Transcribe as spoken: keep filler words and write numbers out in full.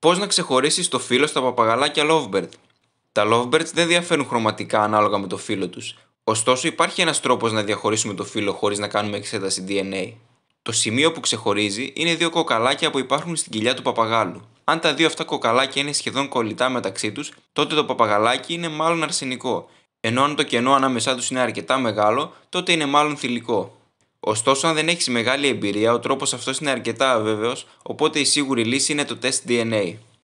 Πώς να ξεχωρίσεις το φύλο στα παπαγαλάκια Lovebird. Τα Lovebirds δεν διαφέρουν χρωματικά ανάλογα με το φύλο τους. Ωστόσο, υπάρχει ένας τρόπος να διαχωρίσουμε το φύλο χωρίς να κάνουμε εξέταση ντι εν έι. Το σημείο που ξεχωρίζει είναι δύο κοκαλάκια που υπάρχουν στην κοιλιά του παπαγάλου. Αν τα δύο αυτά κοκαλάκια είναι σχεδόν κολλητά μεταξύ τους, τότε το παπαγαλάκι είναι μάλλον αρσενικό. Ενώ αν το κενό ανάμεσά τους είναι αρκετά μεγάλο, τότε είναι μάλλον θηλυκό. Ωστόσο, αν δεν έχεις μεγάλη εμπειρία, ο τρόπος αυτός είναι αρκετά αβέβαιος, οπότε η σίγουρη λύση είναι το τεστ ντι εν έι.